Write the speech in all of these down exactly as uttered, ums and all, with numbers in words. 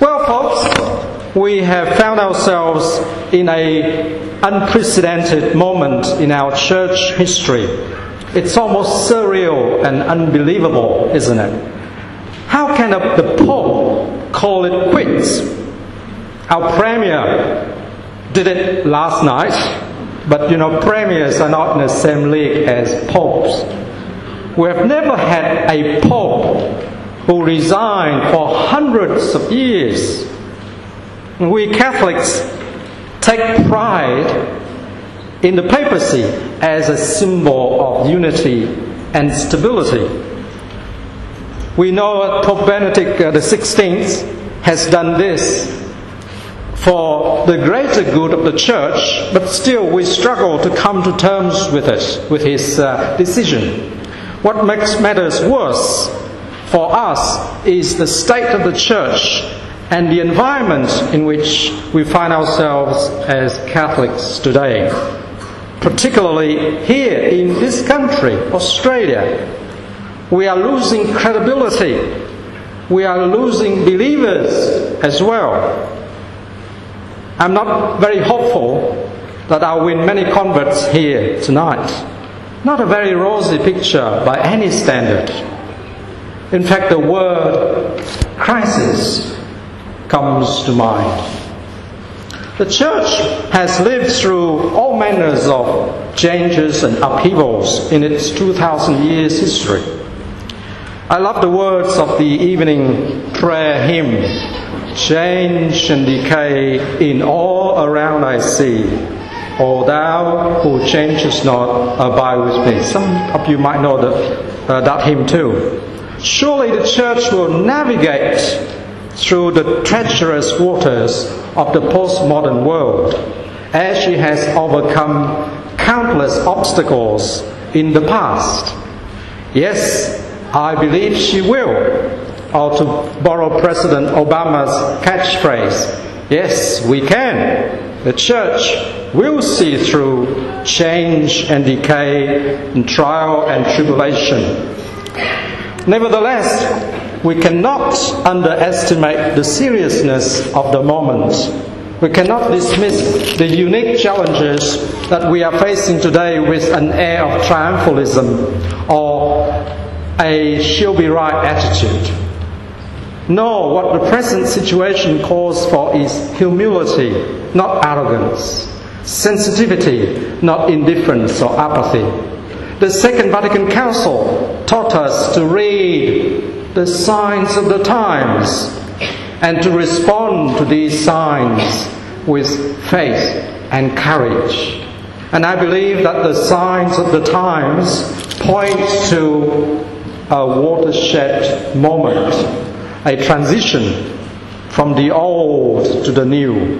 Well, folks, we have found ourselves in an unprecedented moment in our church history. It's almost surreal and unbelievable, isn't it? How can the Pope call it quits? Our Premier did it last night, but you know, Premiers are not in the same league as Popes. We have never had a Pope who resigned for hundreds of years. We Catholics take pride in the papacy as a symbol of unity and stability. We know Pope Benedict the sixteenth has done this for the greater good of the Church, but still we struggle to come to terms with it, with his uh, decision. What makes matters worse for us is the state of the Church and the environment in which we find ourselves as Catholics today, particularly here in this country, Australia. We are losing credibility. We are losing believers as well. I'm not very hopeful that I'll win many converts here tonight. Not a very rosy picture by any standard. In fact, the word crisis comes to mind. The Church has lived through all manners of changes and upheavals in its two thousand years history. I love the words of the evening prayer hymn, "Change and decay in all around I see. O thou who changest not, abide with me." Some of you might know that, uh, that hymn too. Surely the Church will navigate through the treacherous waters of the postmodern world, as she has overcome countless obstacles in the past. Yes, I believe she will, or to borrow President Obama's catchphrase, yes, we can. The Church will see through change and decay and trial and tribulation. Nevertheless, we cannot underestimate the seriousness of the moment. We cannot dismiss the unique challenges that we are facing today with an air of triumphalism or a she'll be right attitude. No, what the present situation calls for is humility, not arrogance, sensitivity, not indifference or apathy. The Second Vatican Council taught us to read the signs of the times and to respond to these signs with faith and courage. And I believe that the signs of the times point to a watershed moment, a transition from the old to the new.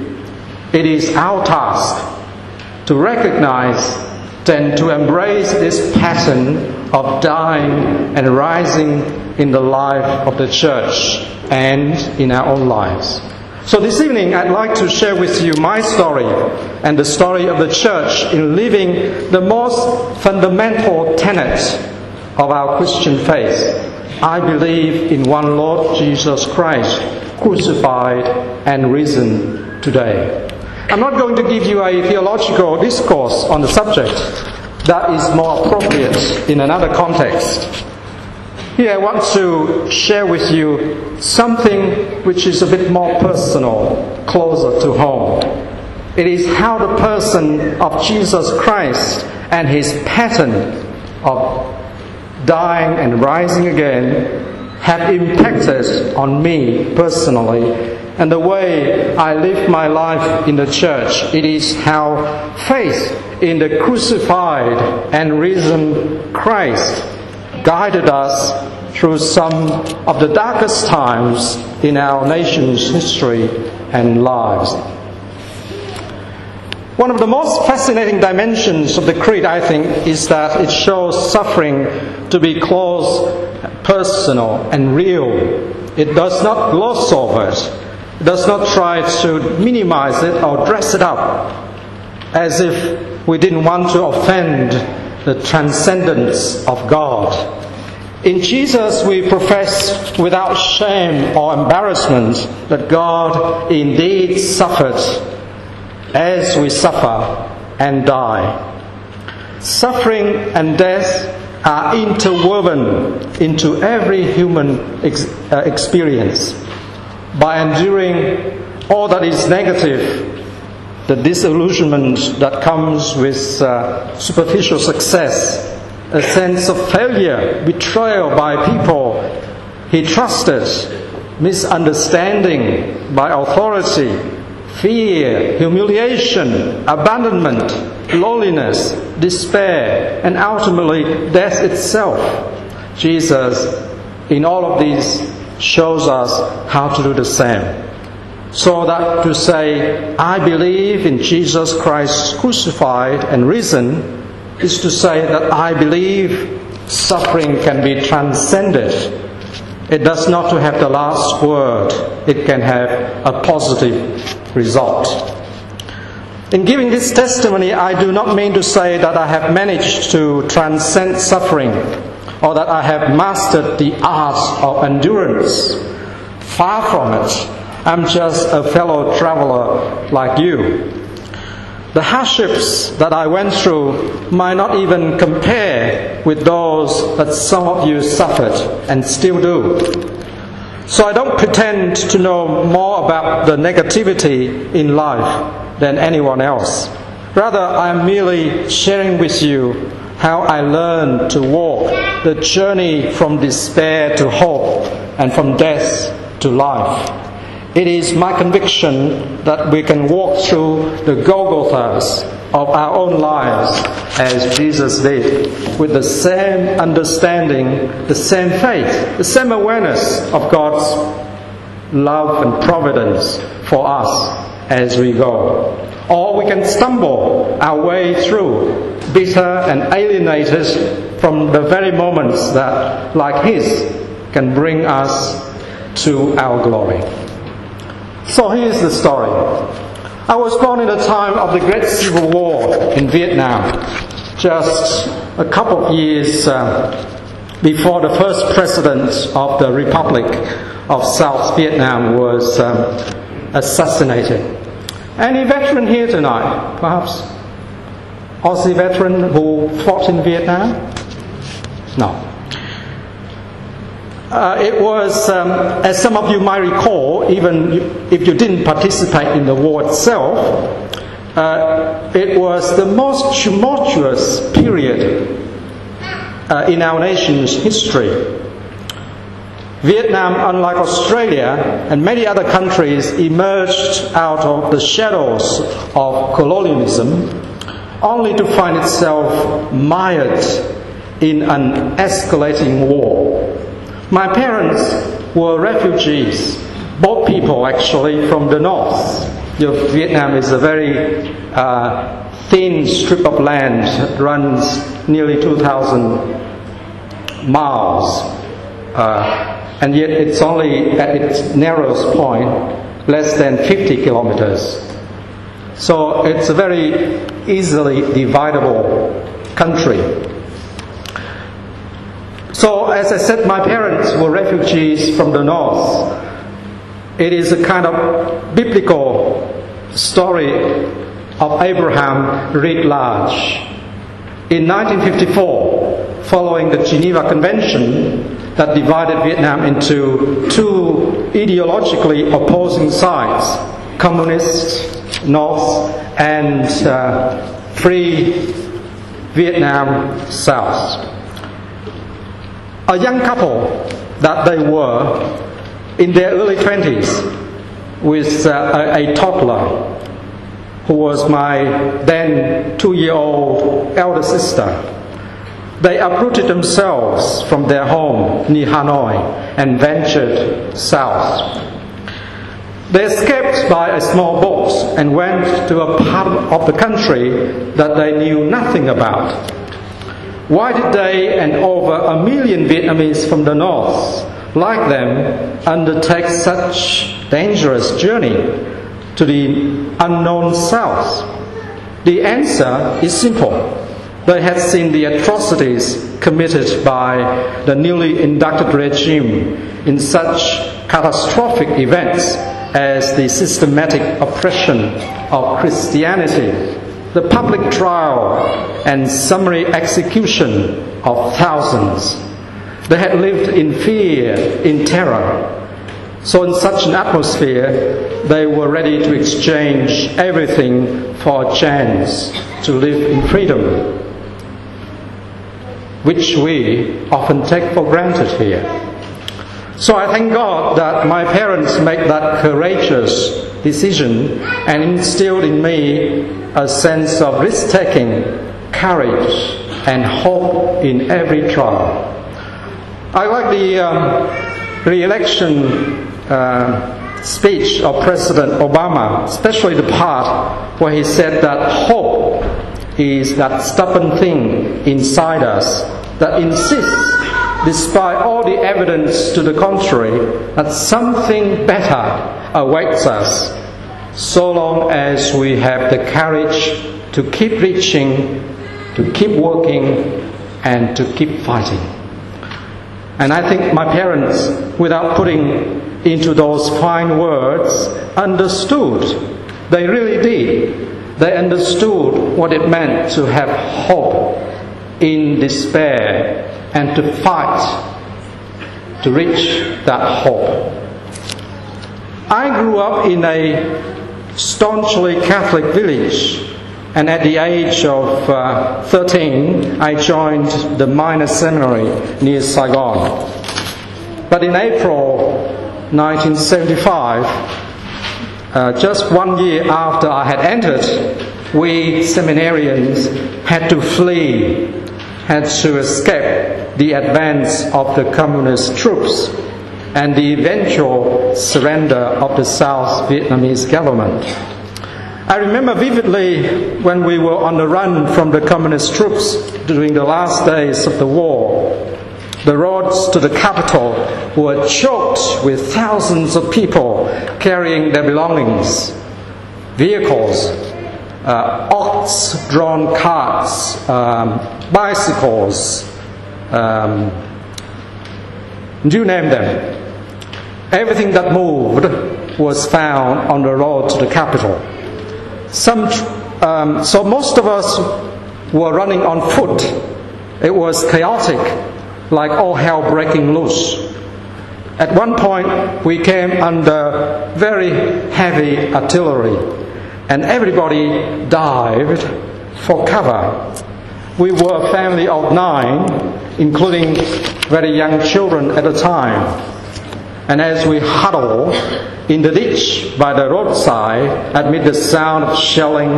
It is our task to recognize and to embrace this pattern of dying and rising in the life of the Church and in our own lives. So this evening I'd like to share with you my story and the story of the Church in living the most fundamental tenet of our Christian faith. I believe in one Lord Jesus Christ, crucified and risen today. I'm not going to give you a theological discourse on the subject. That is more appropriate in another context. Here I want to share with you something which is a bit more personal, closer to home. It is how the person of Jesus Christ and his pattern of dying and rising again have impacted on me personally, and the way I live my life in the Church. It is how faith in the crucified and risen Christ guided us through some of the darkest times in our nation's history and lives. One of the most fascinating dimensions of the Creed, I think, is that it shows suffering to be close, personal, and real. It does not gloss over it. Does not try to minimize it or dress it up as if we didn't want to offend the transcendence of God. In Jesus we profess without shame or embarrassment that God indeed suffered as we suffer and die. Suffering and death are interwoven into every human ex- uh, experience. By enduring all that is negative, the disillusionment that comes with uh, superficial success, a sense of failure, betrayal by people he trusted, misunderstanding by authority, fear, humiliation, abandonment, loneliness, despair, and ultimately death itself. Jesus, in all of these, shows us how to do the same. So that to say, I believe in Jesus Christ crucified and risen, is to say that I believe suffering can be transcended. It does not to have the last word. It can have a positive result. In giving this testimony, I do not mean to say that I have managed to transcend suffering, or that I have mastered the art of endurance. Far from it. I'm just a fellow traveler like you. The hardships that I went through might not even compare with those that some of you suffered and still do. So I don't pretend to know more about the negativity in life than anyone else. Rather, I'm merely sharing with you how I learned to walk the journey from despair to hope and from death to life. It is my conviction that we can walk through the Golgothas of our own lives as Jesus did, with the same understanding, the same faith, the same awareness of God's love and providence for us as we go. Or we can stumble our way through, bitter and alienated from the very moments that, like His, can bring us to our glory. So here's the story. I was born in the time of the Great Civil War in Vietnam, just a couple of years uh, before the first president of the Republic of South Vietnam was um, assassinated. Any veteran here tonight, perhaps? Aussie veteran who fought in Vietnam? No. Uh, it was, um, as some of you might recall, even if you didn't participate in the war itself, uh, it was the most tumultuous period uh, in our nation's history. Vietnam, unlike Australia and many other countries, emerged out of the shadows of colonialism, only to find itself mired in an escalating war. My parents were refugees, both people actually, from the north. Vietnam is a very uh, thin strip of land that runs nearly two thousand miles. Uh, and yet it's only at its narrowest point, less than fifty kilometers. So it's a very easily dividable country. So, as I said, my parents were refugees from the north. It is a kind of biblical story of Abraham writ large. In nineteen fifty-four, following the Geneva Convention that divided Vietnam into two ideologically opposing sides, communist north and uh, free Vietnam south. A young couple that they were, in their early twenties, with uh, a, a toddler who was my then two-year-old elder sister. They uprooted themselves from their home near Hanoi and ventured south. They escaped by a small boat and went to a part of the country that they knew nothing about. Why did they and over a million Vietnamese from the north, like them, undertake such dangerous journey to the unknown south? The answer is simple. they had seen the atrocities committed by the newly inducted regime in such catastrophic events as the systematic oppression of Christianity, the public trial and summary execution of thousands. They had lived in fear, in terror. So in such an atmosphere, they were ready to exchange everything for a chance to live in freedom, which we often take for granted here. So I thank God that my parents made that courageous decision and instilled in me a sense of risk-taking, courage, and hope in every trial. I like the um, re-election uh, speech of President Obama, especially the part where he said that hope is that stubborn thing inside us that insists, despite all the evidence to the contrary, that something better awaits us, so long as we have the courage to keep reaching, to keep working, and to keep fighting. And I think my parents, without putting into those fine words, understood. They really did. They understood what it meant to have hope in despair and to fight to reach that hope. I grew up in a staunchly Catholic village, and at the age of uh, thirteen, I joined the minor seminary near Saigon. But in April nineteen seventy-five, uh, just one year after I had entered, we seminarians had to flee, had to escape the advance of the communist troops and the eventual surrender of the South Vietnamese government. I remember vividly when we were on the run from the communist troops during the last days of the war. The roads to the capital were choked with thousands of people carrying their belongings, vehicles, uh, ox-drawn carts, um, bicycles, um, you name them. Everything that moved was found on the road to the capital. Some, um, so most of us were running on foot. It was chaotic, like all hell breaking loose. At one point, we came under very heavy artillery, and everybody dived for cover. We were a family of nine, including very young children at the time. And as we huddled in the ditch by the roadside, amid the sound of shelling,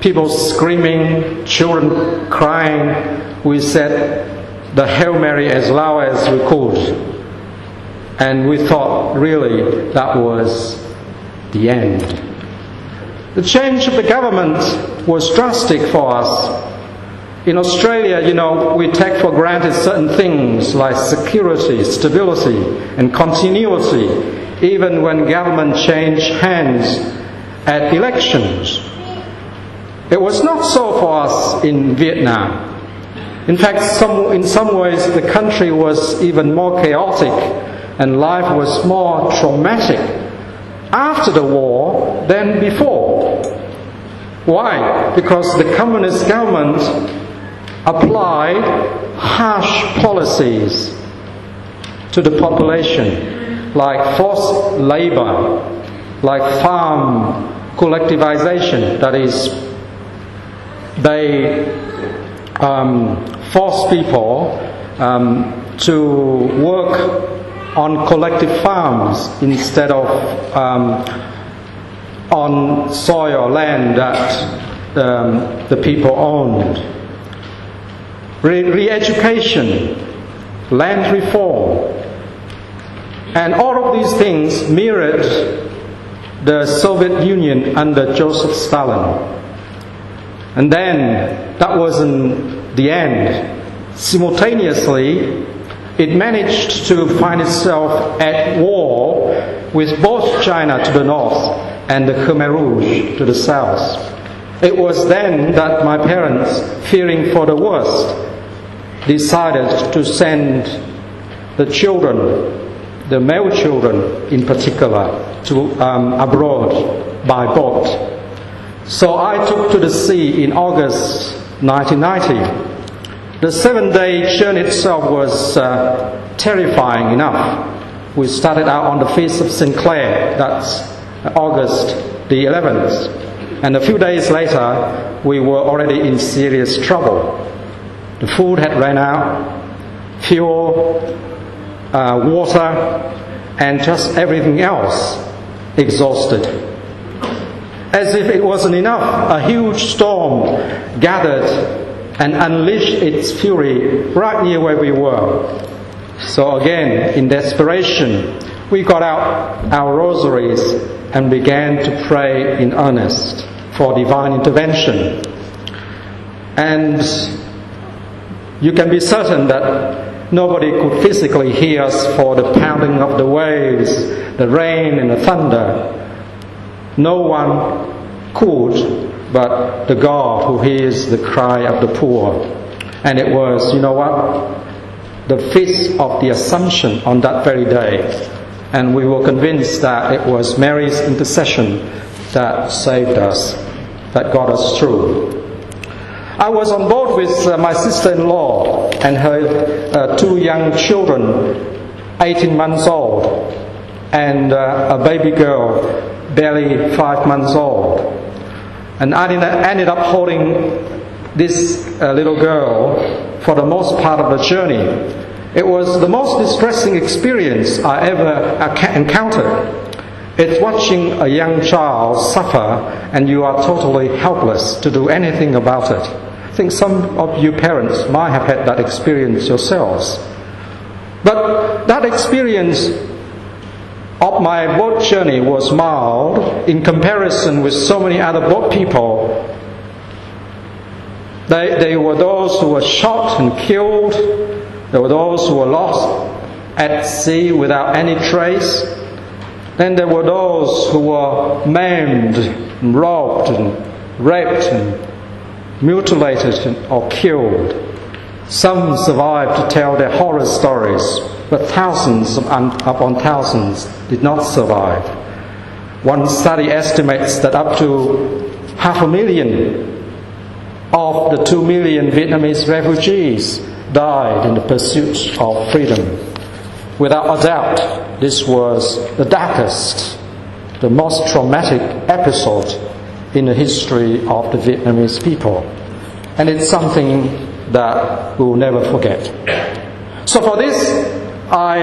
people screaming, children crying, we said the Hail Mary as loud as we could. And we thought, really, that was the end. The change of the government was drastic for us. In Australia, you know, we take for granted certain things like security, stability, and continuity, even when government changed hands at elections. It was not so for us in Vietnam. In fact, some, in some ways, the country was even more chaotic and life was more traumatic after the war than before. Why? Because the communist government applied harsh policies to the population, like forced labor, like farm collectivization, that is, they um, force people um, to work on collective farms instead of um, on soil or land that um, the people owned. Re-education, land reform, and all of these things mirrored the Soviet Union under Joseph Stalin. And then, that wasn't the end. Simultaneously, it managed to find itself at war with both China to the north and the Khmer Rouge to the south. It was then that my parents, fearing for the worst, decided to send the children, the male children in particular, to um, abroad by boat. So I took to the sea in August nineteen ninety. The seven-day journey itself was uh, terrifying enough. We started out on the Feast of Sinclair, that's August the eleventh. And a few days later, we were already in serious trouble. The food had run out, fuel, uh, water, and just everything else exhausted. As if it wasn't enough, a huge storm gathered and unleashed its fury right near where we were. So again, in desperation, we got out our rosaries and began to pray in earnest for divine intervention. And you can be certain that nobody could physically hear us for the pounding of the waves, the rain and the thunder. No one could but the God who hears the cry of the poor. And it was, you know what, the Feast of the Assumption on that very day. And we were convinced that it was Mary's intercession that saved us, that got us through. I was on board with uh, my sister-in-law and her uh, two young children, eighteen months old, and uh, a baby girl, barely five months old. And I ended up holding this uh, little girl for the most part of the journey. It was the most distressing experience I ever encountered. It's watching a young child suffer and you are totally helpless to do anything about it. I think some of you parents might have had that experience yourselves. But that experience of my boat journey was mild in comparison with so many other boat people. They, they were those who were shot and killed. There were those who were lost at sea without any trace. Then there were those who were maimed, and robbed, and raped, and mutilated, or killed. Some survived to tell their horror stories, but thousands upon thousands did not survive. One study estimates that up to half a million of the two million Vietnamese refugees died in the pursuit of freedom. Without a doubt, this was the darkest, the most traumatic episode in the history of the Vietnamese people. And it's something that we will never forget. So for this, I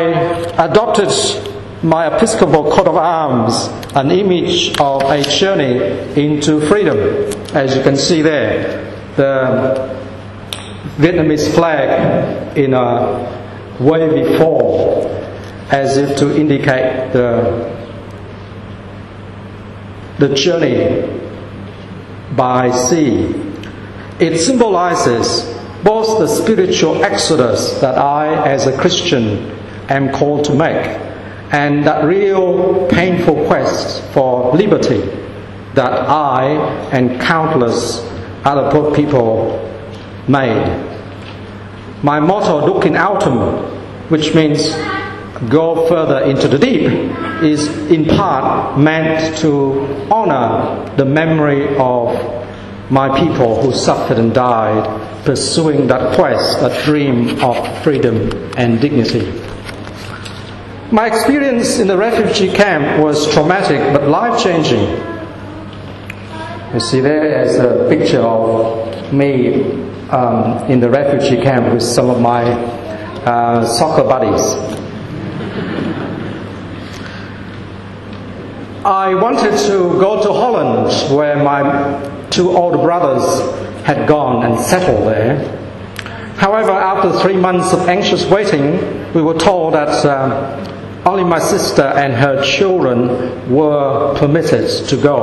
adopted my Episcopal coat of arms, an image of a journey into freedom. As you can see there, the Vietnamese flag in a wavy form, as if to indicate the, the journey by sea. It symbolizes both the spiritual exodus that I, as a Christian, am called to make, and that real painful quest for liberty that I and countless other poor people made. My motto, Duc in Autumn, which means go further into the deep, is in part meant to honor the memory of my people who suffered and died pursuing that quest, that dream of freedom and dignity. My experience in the refugee camp was traumatic but life-changing. You see there is a picture of me Um, in the refugee camp with some of my uh, soccer buddies. I wanted to go to Holland, where my two older brothers had gone, and settle there. However, after three months of anxious waiting, we were told that um, only my sister and her children were permitted to go.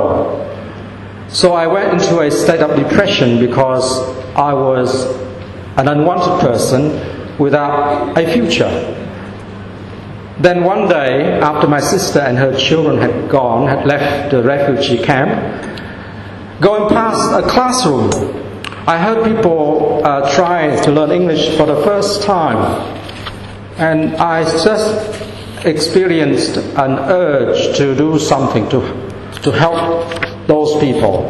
So I went into a state of depression because I was an unwanted person without a future. Then one day, after my sister and her children had gone, had left the refugee camp, Going past a classroom, I heard people uh, try to learn English for the first time, and I just experienced an urge to do something to, to help those people.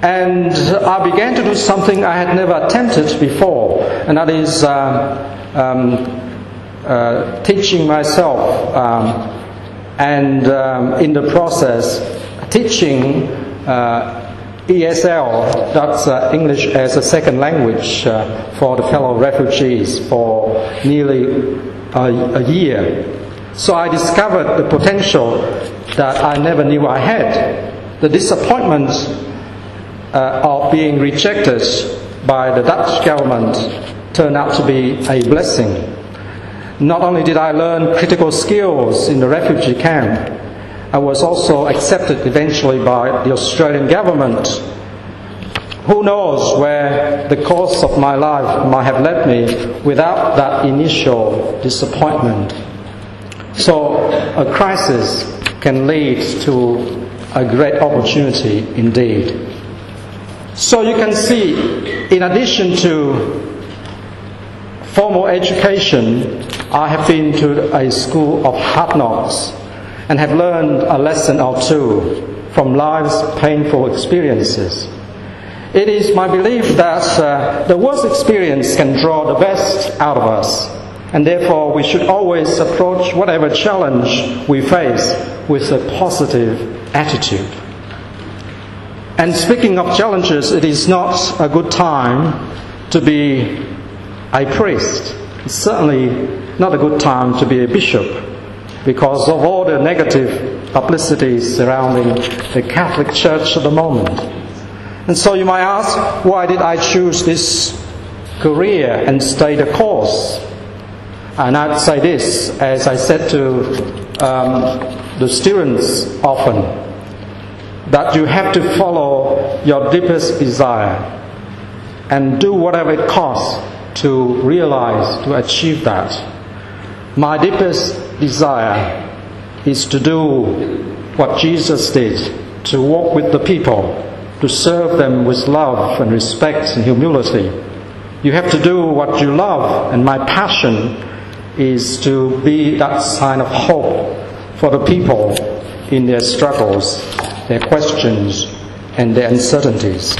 And I began to do something I had never attempted before, and that is uh, um, uh, teaching myself, um, and um, in the process teaching Uh, E S L, that's uh, English as a Second Language, uh, for the fellow refugees for nearly a, a year. So I discovered the potential that I never knew I had. The disappointment uh, of being rejected by the Dutch government turned out to be a blessing. Not only did I learn critical skills in the refugee camp, I was also accepted eventually by the Australian government. Who knows where the course of my life might have led me without that initial disappointment. So a crisis can lead to a great opportunity indeed. So you can see, in addition to formal education, I have been to a school of hard knocks, and have learned a lesson or two from life's painful experiences. It is my belief that uh, the worst experience can draw the best out of us, and therefore we should always approach whatever challenge we face with a positive attitude. And speaking of challenges, it is not a good time to be a priest. It's certainly not a good time to be a bishop, because of all the negative publicity surrounding the Catholic Church at the moment. And so you might ask, why did I choose this career and stay the course? And I'd say this, as I said to um, the students often, that you have to follow your deepest desire and do whatever it costs to realize, to achieve that. My deepest desire is to do what Jesus did, to walk with the people, to serve them with love and respect and humility. You have to do what you love, and my passion is to be that sign of hope for the people in their struggles, their questions, and their uncertainties.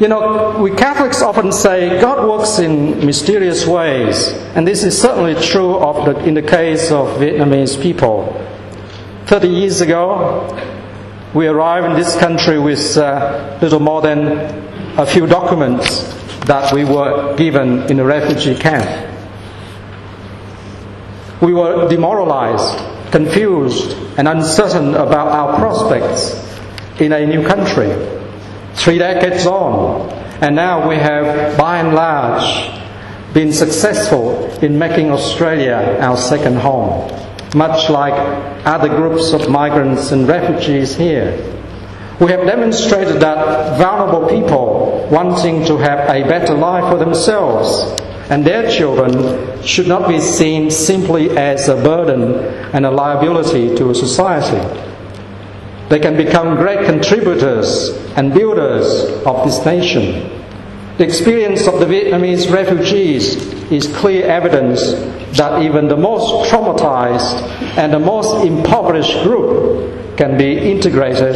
You know, we Catholics often say God works in mysterious ways, and this is certainly true of the, in the case of Vietnamese people. Thirty years ago, we arrived in this country with uh, little more than a few documents that we were given in a refugee camp. We were demoralized, confused, and uncertain about our prospects in a new country. Three decades on, and now we have, by and large, been successful in making Australia our second home, much like other groups of migrants and refugees here. We have demonstrated that vulnerable people wanting to have a better life for themselves and their children should not be seen simply as a burden and a liability to society. They can become great contributors and builders of this nation. The experience of the Vietnamese refugees is clear evidence that even the most traumatized and the most impoverished group can be integrated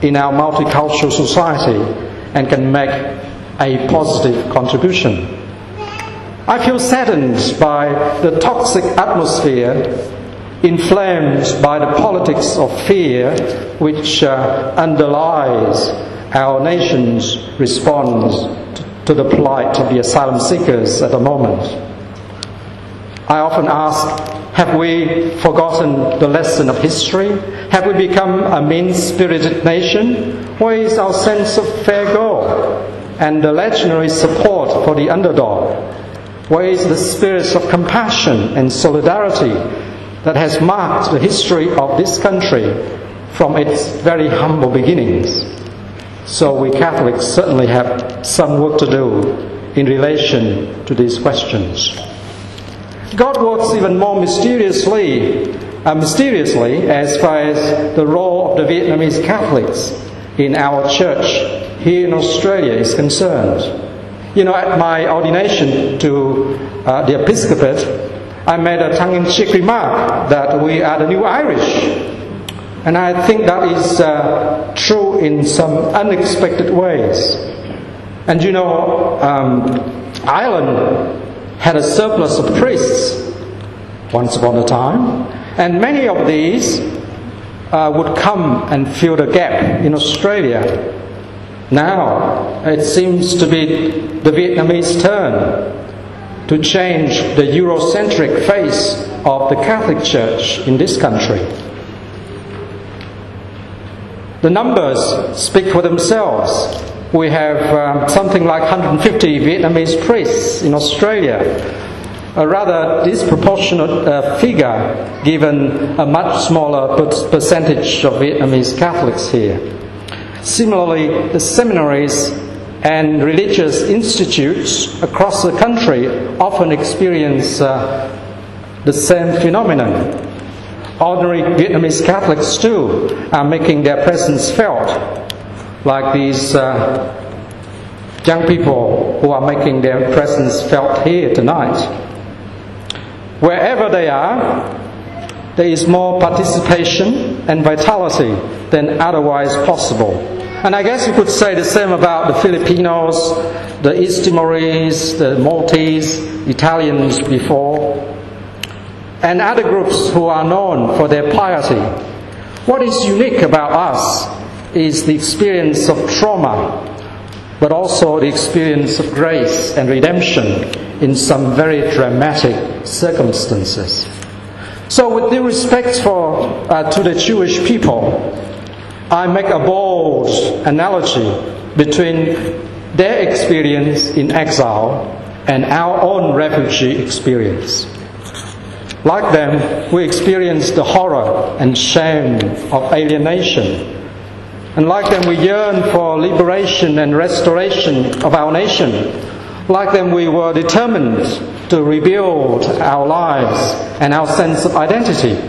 in our multicultural society and can make a positive contribution. I feel saddened by the toxic atmosphere inflamed by the politics of fear which uh, underlies our nation's response to the plight of the asylum seekers at the moment. I often ask, have we forgotten the lesson of history? Have we become a mean-spirited nation? Where is our sense of fair go and the legendary support for the underdog? Where is the spirit of compassion and solidarity that has marked the history of this country from its very humble beginnings? So we Catholics certainly have some work to do in relation to these questions. God works even more mysteriously, uh, mysteriously as far as the role of the Vietnamese Catholics in our church here in Australia is concerned. You know, at my ordination to uh, the Episcopate, I made a tongue-in-cheek remark that we are the new Irish. And I think that is uh, true in some unexpected ways. And you know, um, Ireland had a surplus of priests once upon a time, and many of these uh, would come and fill the gap in Australia. Now, it seems to be the Vietnamese turn to change the Eurocentric face of the Catholic Church in this country. The numbers speak for themselves. We have um, something like one hundred fifty Vietnamese priests in Australia, a rather disproportionate uh, figure given a much smaller percentage of Vietnamese Catholics here. Similarly, the seminaries and religious institutes across the country often experience uh, the same phenomenon. Ordinary Vietnamese Catholics too are making their presence felt, like these uh, young people who are making their presence felt here tonight. Wherever they are, there is more participation and vitality than otherwise possible. And I guess you could say the same about the Filipinos, the East Timorese, the Maltese, Italians before, and other groups who are known for their piety. What is unique about us is the experience of trauma, but also the experience of grace and redemption in some very dramatic circumstances. So with due respect for, uh, to the Jewish people, I make a bold analogy between their experience in exile and our own refugee experience. Like them, we experience the horror and shame of alienation. And like them, we yearn for liberation and restoration of our nation. Like them, we were determined to rebuild our lives and our sense of identity.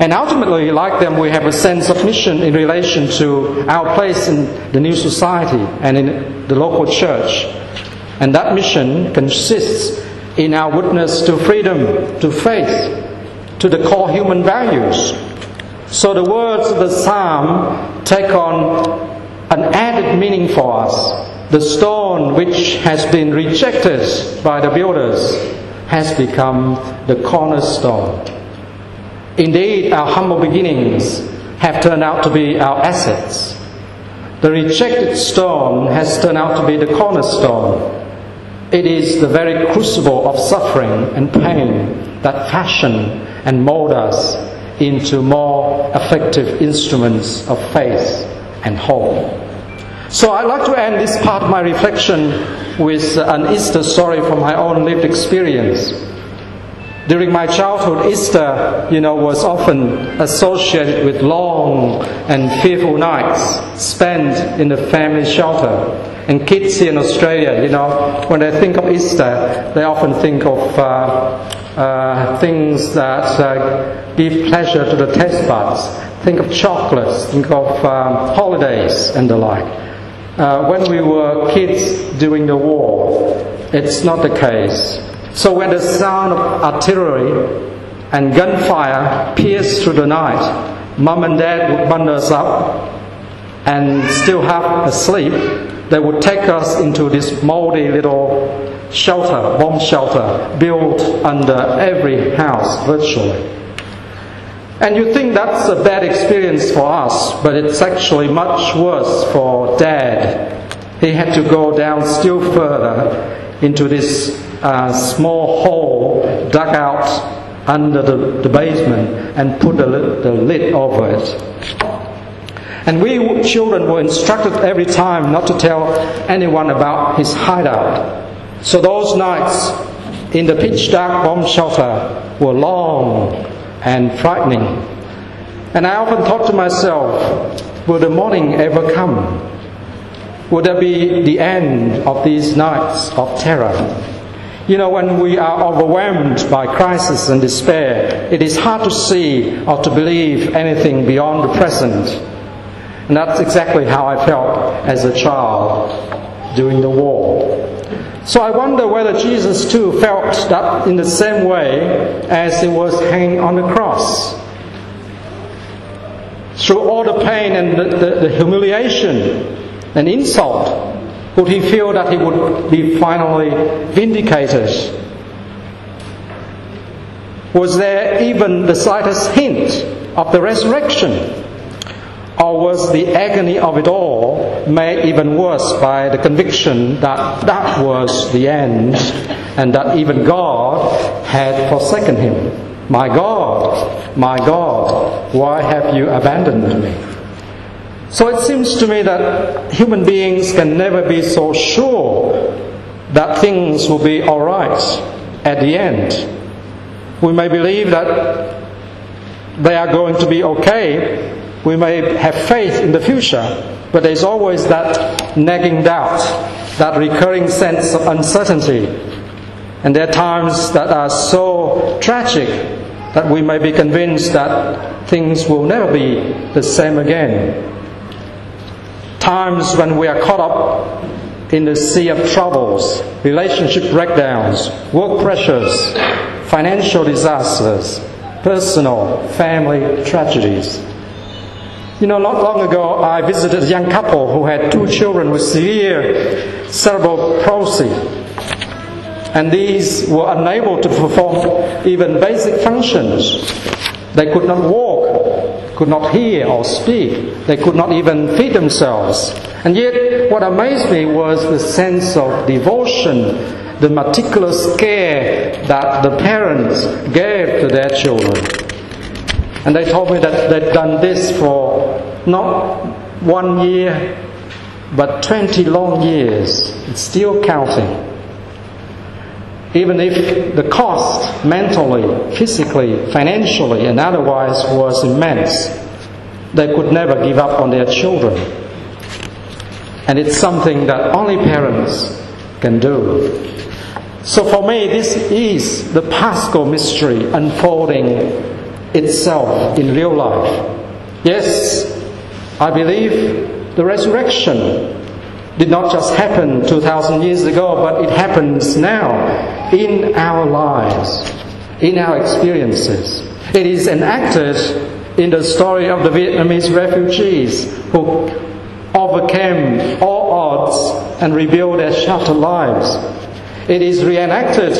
And ultimately, like them, we have a sense of mission in relation to our place in the new society and in the local church. And that mission consists in our witness to freedom, to faith, to the core human values. So the words of the psalm take on an added meaning for us. The stone which has been rejected by the builders has become the cornerstone. Indeed, our humble beginnings have turned out to be our assets. The rejected stone has turned out to be the cornerstone. It is the very crucible of suffering and pain that fashion and mold us into more effective instruments of faith and hope. So I'd like to end this part of my reflection with an Easter story from my own lived experience. During my childhood, Easter, you know, was often associated with long and fearful nights spent in the family shelter. And kids here in Australia, you know, when they think of Easter, they often think of uh, uh, things that uh, give pleasure to the taste buds. Think of chocolates, think of um, holidays and the like. Uh, when we were kids during the war, it's not the case. So when the sound of artillery and gunfire pierced through the night, mum and dad would bundle us up, and still half asleep, they would take us into this moldy little shelter, bomb shelter, built under every house virtually. And you think that's a bad experience for us, but it's actually much worse for Dad. He had to go down still further into this uh, small hole dug out under the, the basement and put the, the lid over it. And we children were instructed every time not to tell anyone about his hideout. So those nights in the pitch dark bomb shelter were long and frightening. And I often thought to myself, will the morning ever come? Will there be the end of these nights of terror? You know, when we are overwhelmed by crisis and despair, it is hard to see or to believe anything beyond the present. And that's exactly how I felt as a child during the war. So I wonder whether Jesus too felt that in the same way as he was hanging on the cross. Through all the pain and the, the, the humiliation and insult, would he feel that he would be finally vindicated? Was there even the slightest hint of the resurrection? Or was the agony of it all made even worse by the conviction that that was the end and that even God had forsaken him? My God, my God, why have you abandoned me? So it seems to me that human beings can never be so sure that things will be all right at the end. We may believe that they are going to be okay. We may have faith in the future, but there's always that nagging doubt, that recurring sense of uncertainty. And there are times that are so tragic that we may be convinced that things will never be the same again. Times when we are caught up in the sea of troubles, relationship breakdowns, work pressures, financial disasters, personal, family tragedies. You know, not long ago, I visited a young couple who had two children with severe cerebral palsy. And these were unable to perform even basic functions. They could not walk, could not hear or speak. They could not even feed themselves. And yet, what amazed me was the sense of devotion, the meticulous care that the parents gave to their children. And they told me that they'd done this for not one year, but twenty long years. It's still counting. Even if the cost mentally, physically, financially, and otherwise was immense, they could never give up on their children. And it's something that only parents can do. So for me, this is the Paschal mystery unfolding itself in real life. Yes, I believe the resurrection did not just happen two thousand years ago, but it happens now in our lives, in our experiences. It is enacted in the story of the Vietnamese refugees who overcame all odds and rebuilt their shattered lives. It is reenacted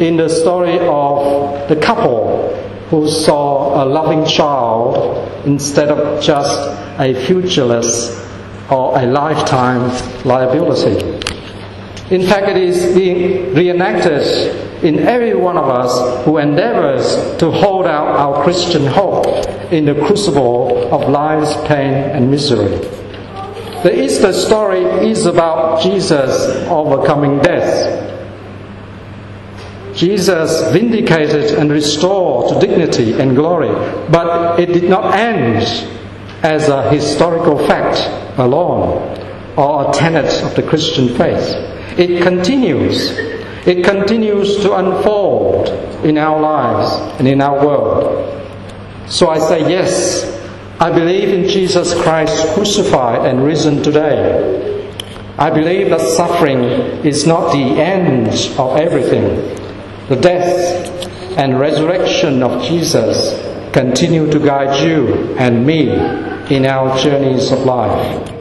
in the story of the couple who saw a loving child instead of just a futureless or a lifetime liability. In fact, it is being reenacted in every one of us who endeavors to hold out our Christian hope in the crucible of life's pain and misery. The Easter story is about Jesus overcoming death. Jesus vindicated and restored to dignity and glory, but it did not end as a historical fact alone or a tenet of the Christian faith. It continues. It continues to unfold in our lives and in our world. So I say yes, I believe in Jesus Christ crucified and risen today. I believe that suffering is not the end of everything. The death and resurrection of Jesus continue to guide you and me in our journeys of life.